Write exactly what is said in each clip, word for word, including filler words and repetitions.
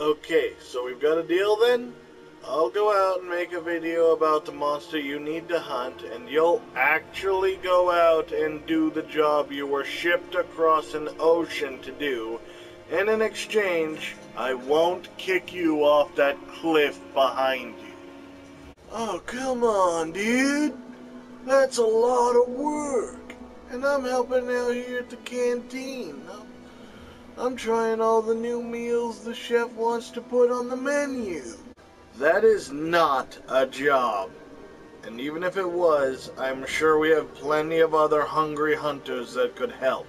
Okay, so we've got a deal then? I'll go out and make a video about the monster you need to hunt, and you'll actually go out and do the job you were shipped across an ocean to do, and in exchange, I won't kick you off that cliff behind you. Oh, come on, dude. That's a lot of work, and I'm helping out here at the canteen. I'm trying all the new meals the chef wants to put on the menu. That is not a job. And even if it was, I'm sure we have plenty of other hungry hunters that could help.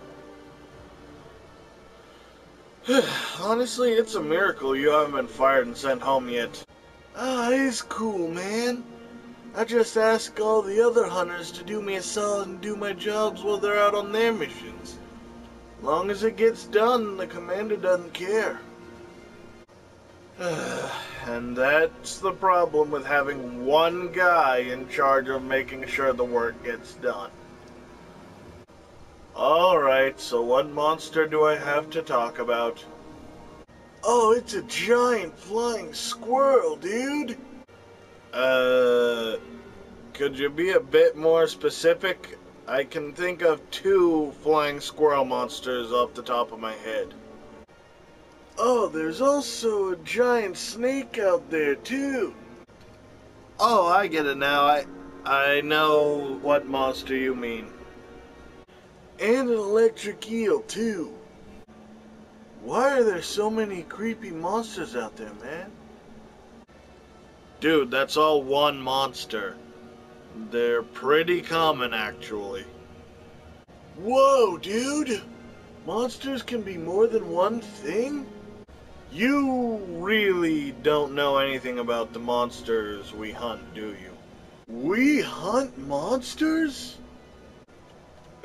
Honestly, it's a miracle you haven't been fired and sent home yet. Ah, it's cool, man. I just ask all the other hunters to do me a solid and do my jobs while they're out on their missions. Long as it gets done, the commander doesn't care. And that's the problem with having one guy in charge of making sure the work gets done. Alright, so what monster do I have to talk about? Oh, it's a giant flying squirrel, dude! Uh, could you be a bit more specific? I can think of two flying squirrel monsters off the top of my head. Oh, there's also a giant snake out there, too. Oh, I get it now. I, I know what monster you mean. And an electric eel, too. Why are there so many creepy monsters out there, man? Dude, that's all one monster. They're pretty common, actually. Whoa, dude! Monsters can be more than one thing? You really don't know anything about the monsters we hunt, do you? We hunt monsters?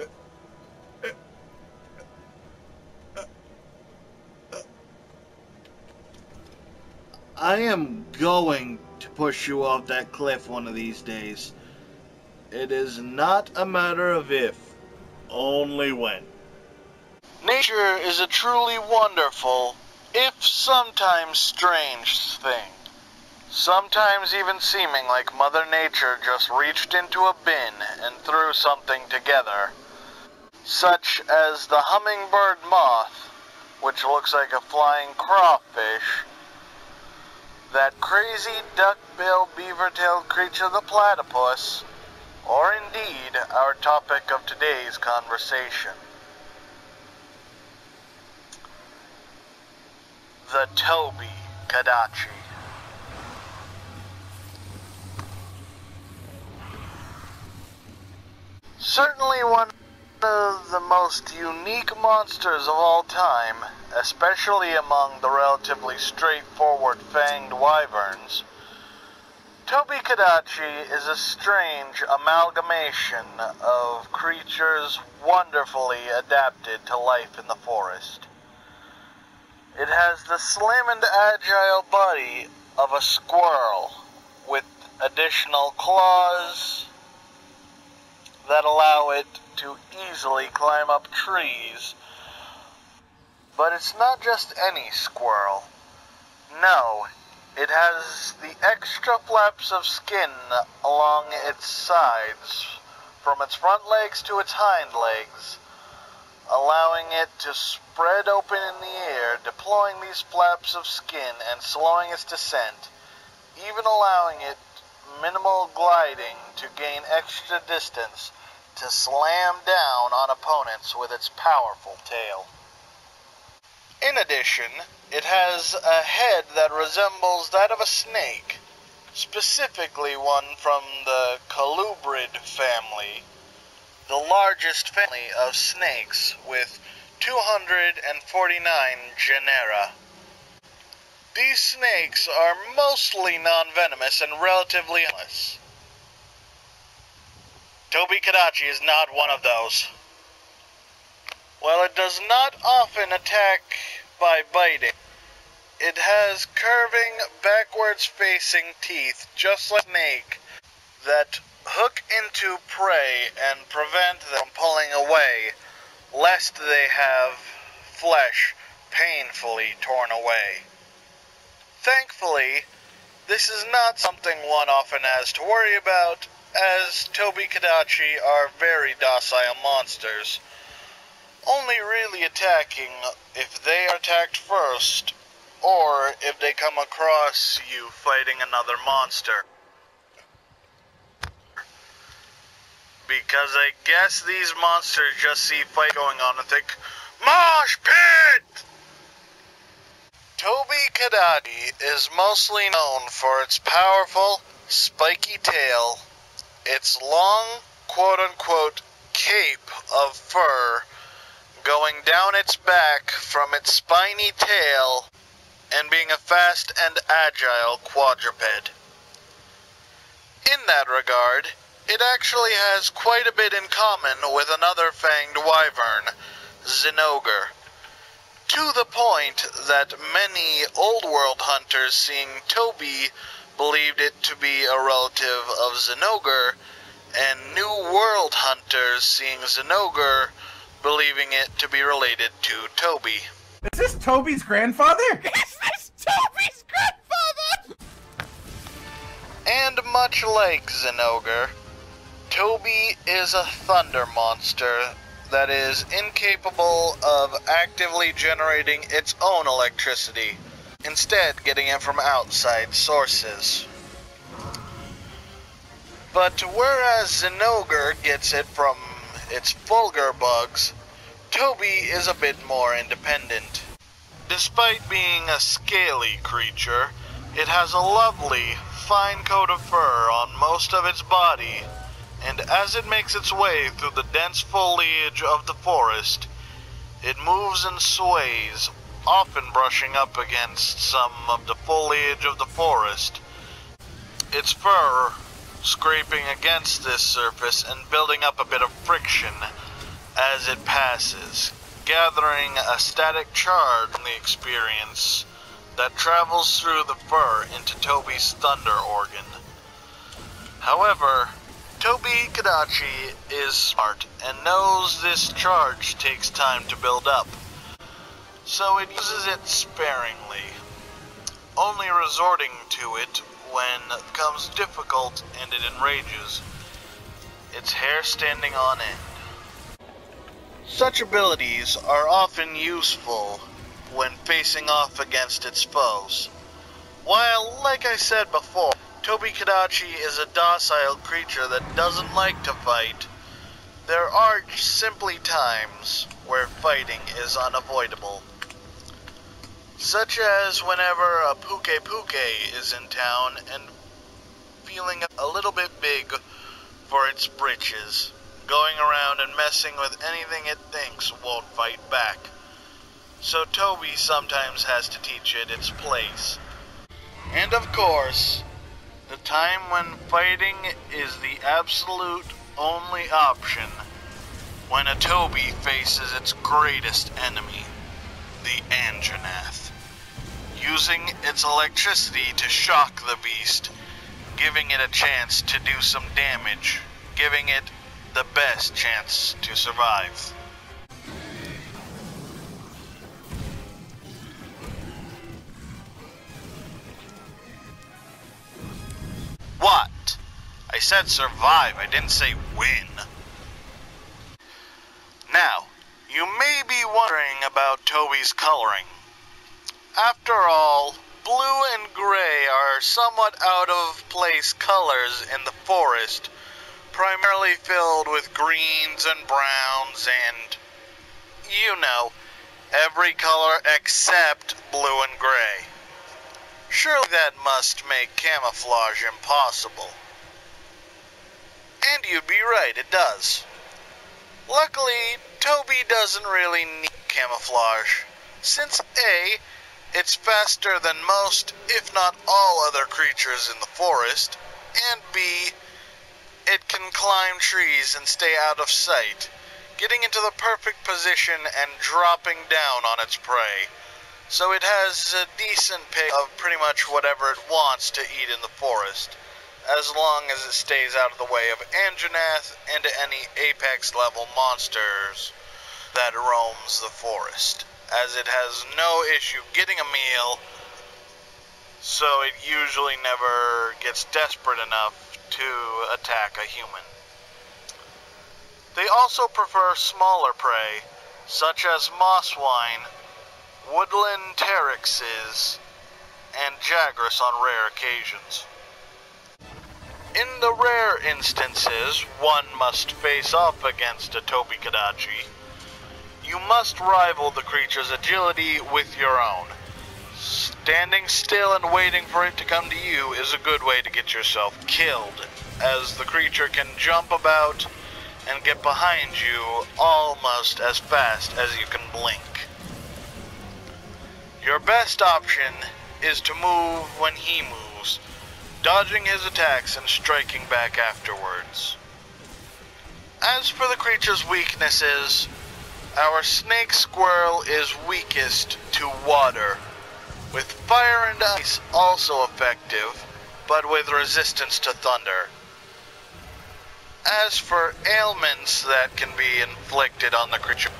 Uh, uh, uh, uh, I am going to push you off that cliff one of these days. It is not a matter of if, only when. Nature is a truly wonderful, if sometimes strange, thing. Sometimes even seeming like Mother Nature just reached into a bin and threw something together. Such as the hummingbird moth, which looks like a flying crawfish, that crazy duck-billed beaver-tailed creature, the platypus, or indeed, our topic of today's conversation, the Tobi-Kadachi. Certainly one of the most unique monsters of all time, especially among the relatively straightforward fanged wyverns, Tobi-Kadachi is a strange amalgamation of creatures wonderfully adapted to life in the forest. It has the slim and agile body of a squirrel, with additional claws that allow it to easily climb up trees. But it's not just any squirrel. No. It has the extra flaps of skin along its sides, from its front legs to its hind legs, allowing it to spread open in the air, deploying these flaps of skin and slowing its descent, even allowing it minimal gliding to gain extra distance to slam down on opponents with its powerful tail. In addition, it has a head that resembles that of a snake, specifically one from the colubrid family, the largest family of snakes, with two hundred forty-nine genera. These snakes are mostly non-venomous and relatively harmless. Tobi-Kadachi is not one of those. While it does not often attack by biting, it has curving, backwards-facing teeth, just like a snake, that hook into prey and prevent them from pulling away, lest they have flesh painfully torn away. Thankfully, this is not something one often has to worry about, as Tobi-Kadachi are very docile monsters, only really attacking if they are attacked first, or if they come across you fighting another monster. Because I guess these monsters just see fight going on and think, MOSH PIT! Tobi-Kadachi is mostly known for its powerful, spiky tail, its long, quote-unquote, cape of fur going down its back from its spiny tail, and being a fast and agile quadruped. In that regard, it actually has quite a bit in common with another fanged wyvern, Zinogre, to the point that many Old World hunters seeing Tobi believed it to be a relative of Zinogre, and New World hunters seeing Zinogre believing it to be related to Tobi. Is this Tobi's grandfather? Is this Tobi's grandfather? And much like Zinogre, Tobi is a thunder monster that is incapable of actively generating its own electricity, instead getting it from outside sources. But whereas Zinogre gets it from its Fulgur Bugs, Tobi is a bit more independent. Despite being a scaly creature, it has a lovely, fine coat of fur on most of its body, and as it makes its way through the dense foliage of the forest, it moves and sways, often brushing up against some of the foliage of the forest, its fur scraping against this surface and building up a bit of friction as it passes, gathering a static charge from the experience that travels through the fur into Tobi's thunder organ. However, Tobi-Kadachi is smart and knows this charge takes time to build up, so it uses it sparingly, only resorting to it when it becomes difficult and it enrages, its hair standing on end. Such abilities are often useful when facing off against its foes. While, like I said before, Tobi-Kadachi is a docile creature that doesn't like to fight, there are simply times where fighting is unavoidable. Such as whenever a Pukei-Pukei is in town and feeling a little bit big for its britches, going around and messing with anything it thinks won't fight back. So Tobi sometimes has to teach it its place. And of course, the time when fighting is the absolute only option, when a Tobi faces its greatest enemy, the Anjanath, using its electricity to shock the beast, giving it a chance to do some damage, giving it the best chance to survive. What? I said survive, I didn't say win. Now, you may be wondering about Tobi's coloring. After all, blue and gray are somewhat out of place colors in the forest, primarily filled with greens and browns and, you know, every color except blue and gray. Surely that must make camouflage impossible. And you'd be right, it does. Luckily, Tobi doesn't really need camouflage, since A, it's faster than most, if not all other creatures in the forest, and B, it can climb trees and stay out of sight, getting into the perfect position and dropping down on its prey. So it has a decent pick of pretty much whatever it wants to eat in the forest, as long as it stays out of the way of Anjanath and any apex level monsters that roams the forest, as it has no issue getting a meal, so it usually never gets desperate enough to attack a human. They also prefer smaller prey, such as Mosswine, Woodland Teryxes, and Jagras on rare occasions. In the rare instances one must face off against a Tobi-Kadachi, you must rival the creature's agility with your own. Standing still and waiting for it to come to you is a good way to get yourself killed, as the creature can jump about and get behind you almost as fast as you can blink. Your best option is to move when he moves, dodging his attacks and striking back afterwards. As for the creature's weaknesses, our snake squirrel is weakest to water, with fire and ice also effective, but with resistance to thunder. As for ailments that can be inflicted on the creature,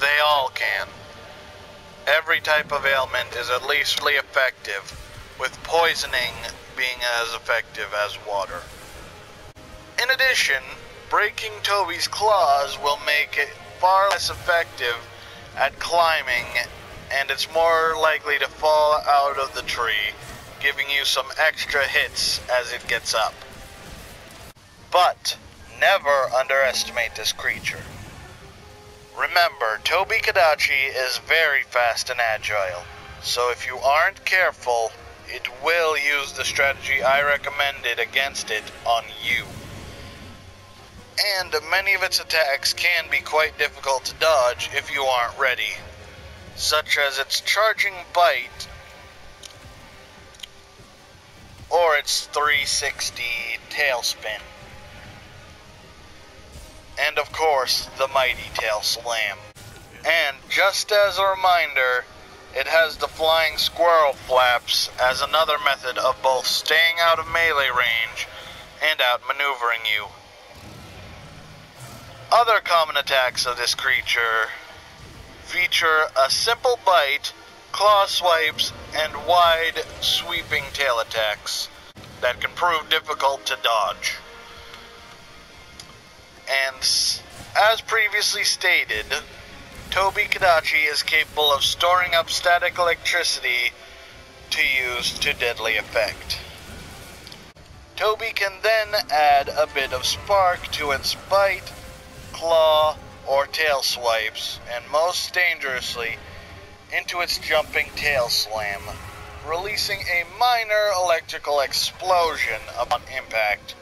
they all can. Every type of ailment is at least effective, with poisoning being as effective as water. In addition, breaking Tobi's claws will make it far less effective at climbing, and it's more likely to fall out of the tree, giving you some extra hits as it gets up. But never underestimate this creature. Remember, Tobi-Kadachi is very fast and agile, so if you aren't careful, it will use the strategy I recommended against it on you. And many of its attacks can be quite difficult to dodge if you aren't ready, such as its charging bite or its three sixty tailspin. And of course, the mighty tail slam. And just as a reminder, it has the flying squirrel flaps as another method of both staying out of melee range and outmaneuvering you. Other common attacks of this creature feature a simple bite, claw swipes, and wide sweeping tail attacks that can prove difficult to dodge. And as previously stated, Tobi-Kadachi is capable of storing up static electricity to use to deadly effect. Tobi can then add a bit of spark to its bite, claw, or tail swipes, and most dangerously, into its jumping tail slam, releasing a minor electrical explosion upon impact.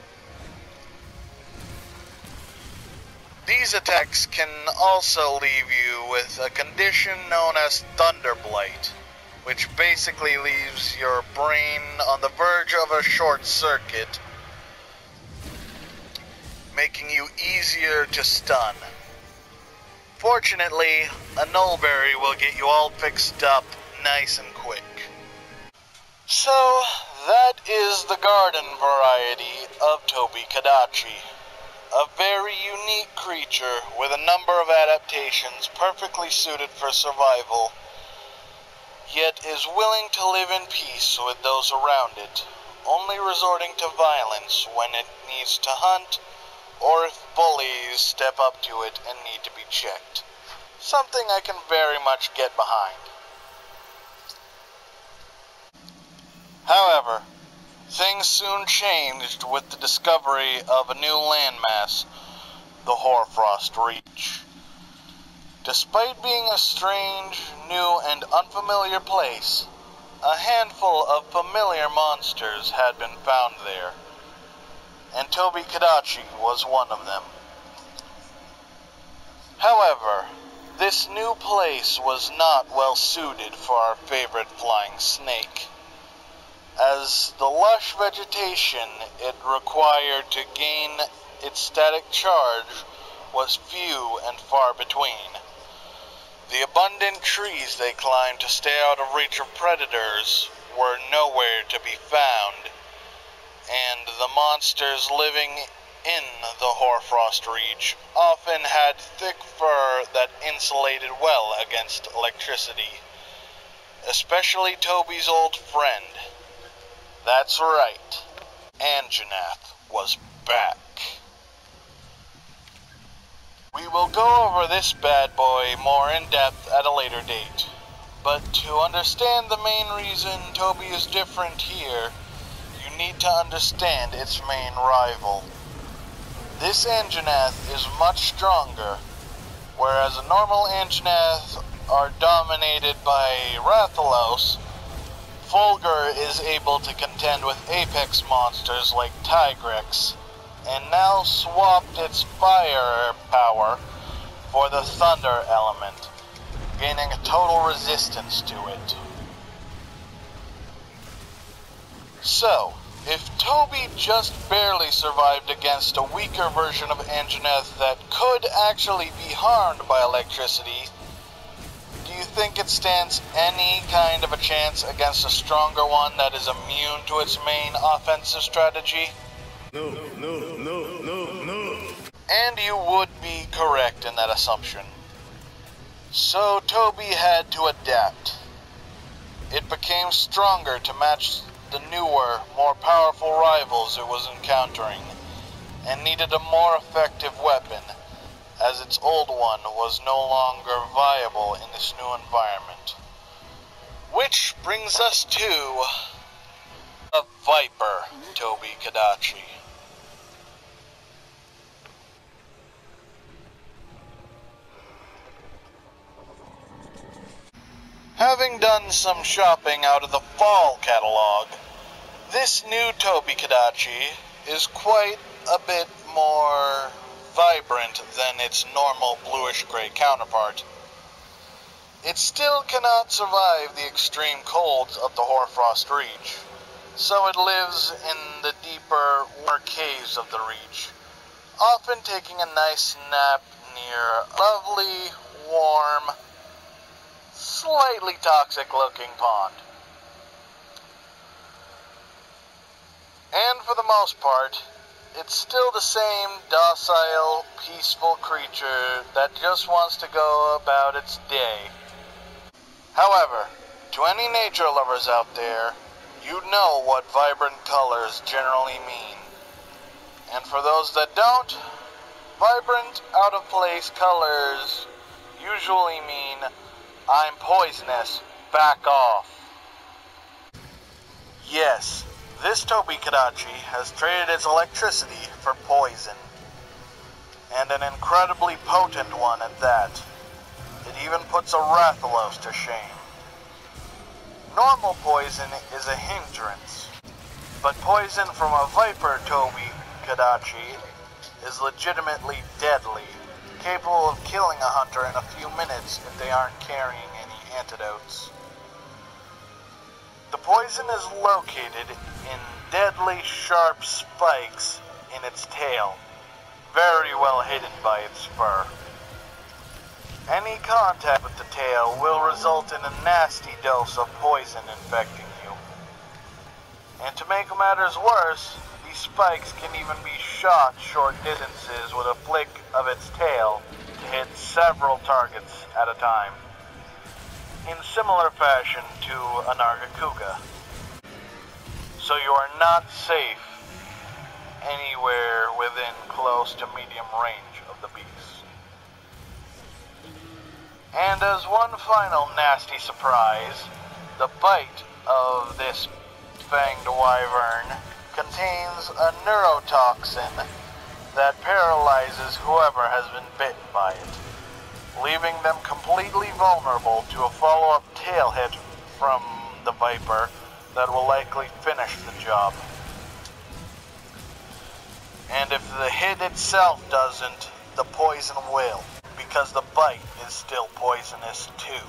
These attacks can also leave you with a condition known as Thunderblight, which basically leaves your brain on the verge of a short circuit, making you easier to stun. Fortunately, a Nullberry will get you all fixed up nice and quick. So, that is the garden variety of Tobi-Kadachi. A very unique creature with a number of adaptations perfectly suited for survival, yet is willing to live in peace with those around it, only resorting to violence when it needs to hunt, or if bullies step up to it and need to be checked. Something I can very much get behind. However, things soon changed with the discovery of a new landmass, the Hoarfrost Reach. Despite being a strange, new, and unfamiliar place, a handful of familiar monsters had been found there, and Tobi-Kadachi was one of them. However, this new place was not well suited for our favorite flying snake, as the lush vegetation it required to gain its static charge was few and far between. The abundant trees they climbed to stay out of reach of predators were nowhere to be found, and the monsters living in the Hoarfrost Reach often had thick fur that insulated well against electricity, especially Toby's old friend. That's right, Anjanath was back. We will go over this bad boy more in depth at a later date, but to understand the main reason Toby is different here, you need to understand its main rival. This Anjanath is much stronger, whereas a normal Anjanath are dominated by Rathalos. Fulgur is able to contend with apex monsters like Tigrex, and now swapped its fire power for the thunder element, gaining a total resistance to it. So, if Toby just barely survived against a weaker version of Anjanath that could actually be harmed by electricity, do you think it stands any kind of a chance against a stronger one that is immune to its main offensive strategy? No, no, no, no, no. And you would be correct in that assumption. So Toby had to adapt. It became stronger to match the newer, more powerful rivals it was encountering, and needed a more effective weapon, as its old one was no longer viable in this new environment. Which brings us to a Viper, Tobi-Kadachi. Having done some shopping out of the fall catalog, this new Tobi-Kadachi is quite a bit more vibrant than its normal bluish-gray counterpart. It still cannot survive the extreme colds of the Hoarfrost Reach, so it lives in the deeper, warmer caves of the Reach, often taking a nice nap near a lovely, warm, slightly toxic-looking pond. And for the most part, it's still the same docile, peaceful creature that just wants to go about its day. However, to any nature lovers out there, you know what vibrant colors generally mean. And for those that don't, vibrant, out-of-place colors usually mean, I'm poisonous, back off. Yes. This Tobi-Kadachi has traded its electricity for poison, and an incredibly potent one at that. It even puts a Rathalos to shame. Normal poison is a hindrance, but poison from a Viper Tobi-Kadachi is legitimately deadly, capable of killing a hunter in a few minutes if they aren't carrying any antidotes. The poison is located in deadly sharp spikes in its tail, very well hidden by its fur. Any contact with the tail will result in a nasty dose of poison infecting you. And to make matters worse, these spikes can even be shot short distances with a flick of its tail to hit several targets at a time, in similar fashion to a Nargacuga. So you are not safe anywhere within close to medium range of the beast. And as one final nasty surprise, the bite of this Fanged Wyvern contains a neurotoxin that paralyzes whoever has been bitten by it, leaving them completely vulnerable to a follow-up tail hit from the Viper that will likely finish the job. And if the hit itself doesn't, the poison will, because the bite is still poisonous too.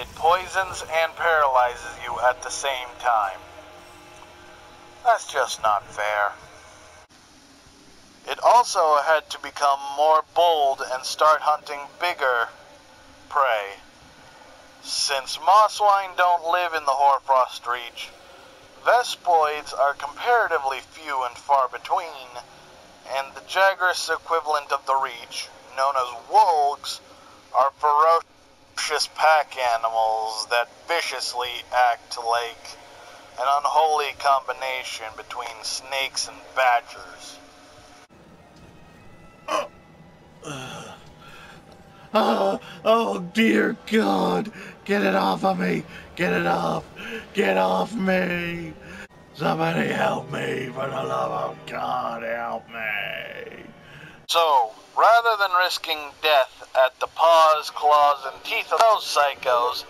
It poisons and paralyzes you at the same time. That's just not fair. It also had to become more bold and start hunting bigger prey. Since Mosswine don't live in the Hoarfrost Reach, Vespoids are comparatively few and far between, and the Jagras equivalent of the Reach, known as Wolvgs, are ferocious noxious pack animals that viciously act like an unholy combination between snakes and badgers. Oh, uh, oh, oh dear God! Get it off of me! Get it off! Get off me! Somebody help me, for the love of God, help me! So, rather than risking death at the paws, claws, and teeth of those psychos,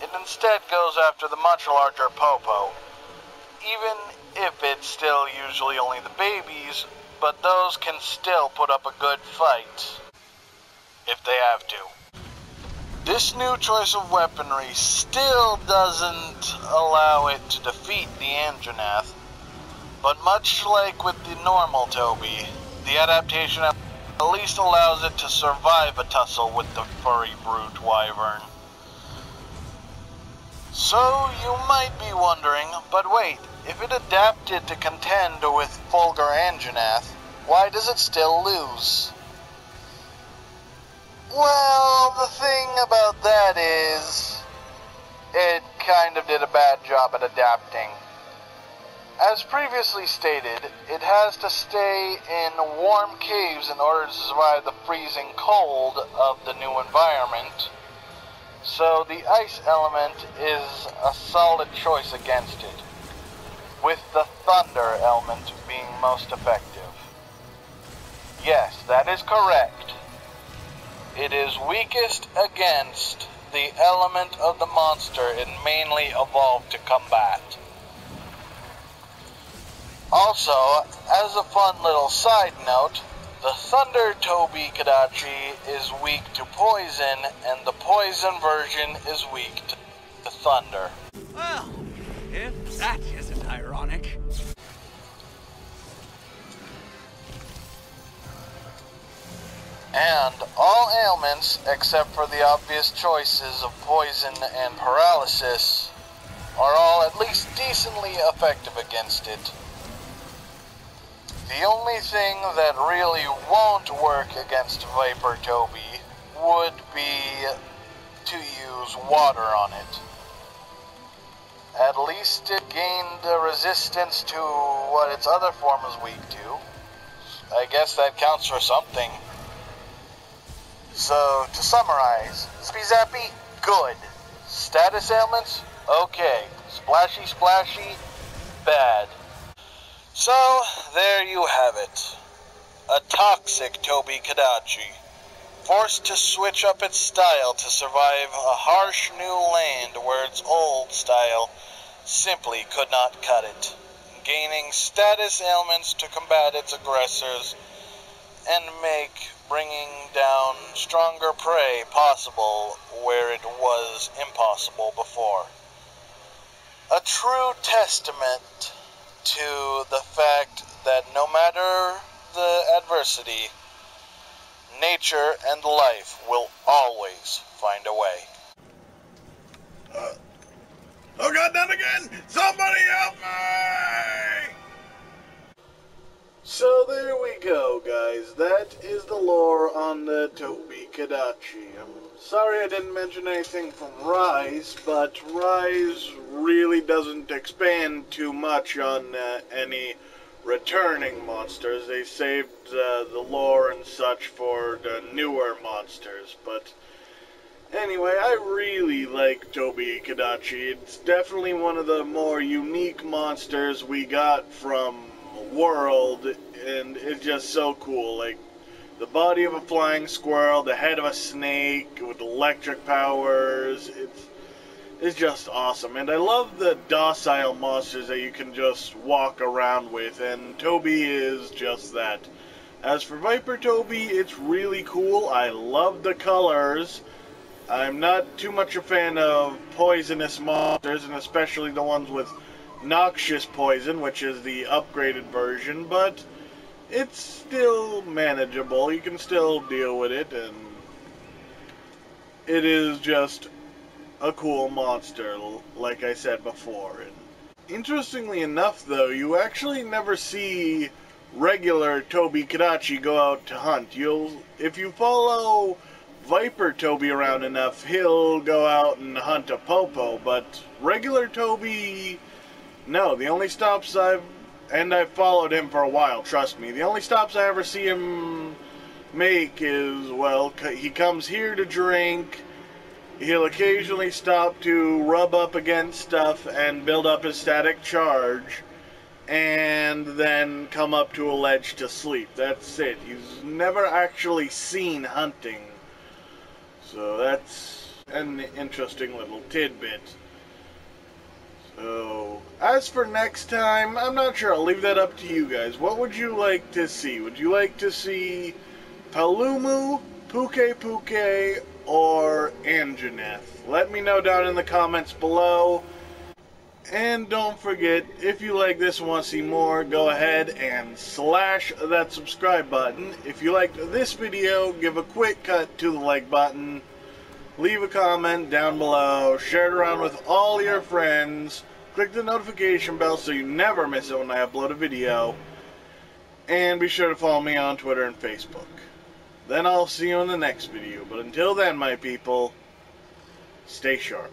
it instead goes after the much larger Popo. Even if it's still usually only the babies, but those can still put up a good fight. If they have to. This new choice of weaponry still doesn't allow it to defeat the Anjanath, but much like with the normal Tobi, the adaptation at least allows it to survive a tussle with the furry brute wyvern. So you might be wondering, but wait, if it adapted to contend with Fulgur Anjanath, why does it still lose? Well, the thing about that is, it kind of did a bad job at adapting. As previously stated, it has to stay in warm caves in order to survive the freezing cold of the new environment, so the ice element is a solid choice against it, with the thunder element being most effective. Yes, that is correct. It is weakest against the element of the monster it mainly evolved to combat. Also, as a fun little side note, the Thunder Tobi-Kadachi is weak to poison, and the poison version is weak to thunder. Well, if that isn't ironic. And all ailments, except for the obvious choices of poison and paralysis, are all at least decently effective against it. The only thing that really won't work against Viper Tobi would be to use water on it. At least it gained a resistance to what its other form is weak to. I guess that counts for something. So, to summarize, Zippy Zappy, good. Status ailments, okay. Splashy Splashy, bad. So, there you have it. A toxic Tobi-Kadachi, forced to switch up its style to survive a harsh new land where its old style simply could not cut it, gaining status ailments to combat its aggressors and make bringing down stronger prey possible where it was impossible before. A true testament to the fact that no matter the adversity, nature and life will always find a way. Uh, oh God, not again! Somebody help me! So there we go, guys. That is the lore on the Tobi-Kadachi. I'm sorry I didn't mention anything from Rise, but Rise really doesn't expand too much on uh, any returning monsters. They saved uh, the lore and such for the newer monsters, but anyway, I really like Tobi-Kadachi. It's definitely one of the more unique monsters we got from world, and it's just so cool. Like the body of a flying squirrel, the head of a snake with electric powers. It's it's just awesome, and I love the docile monsters that you can just walk around with, and Tobi is just that. As for Viper Tobi, it's really cool. I love the colors. I'm not too much a fan of poisonous monsters, and especially the ones with Noxious Poison, which is the upgraded version, but it's still manageable. You can still deal with it, and it is just a cool monster, like I said before. And interestingly enough, though, you actually never see regular Tobi-Kadachi go out to hunt. You'll, if you follow Viper Toby around enough, he'll go out and hunt a Popo, but regular Toby, no. The only stops I've, and I've followed him for a while, trust me, the only stops I ever see him make is, well, he comes here to drink, he'll occasionally stop to rub up against stuff and build up his static charge, and then come up to a ledge to sleep. That's it. He's never actually seen hunting. So that's an interesting little tidbit. So, as for next time, I'm not sure. I'll leave that up to you guys. What would you like to see? Would you like to see Palumu, Pukei-Pukei, or Anjanath? Let me know down in the comments below. And don't forget, if you like this and want to see more, go ahead and slash that subscribe button. If you liked this video, give a quick cut to the like button. Leave a comment down below. Share it around with all your friends. Click the notification bell so you never miss it when I upload a video. And be sure to follow me on Twitter and Facebook. Then I'll see you in the next video. But until then, my people, stay sharp.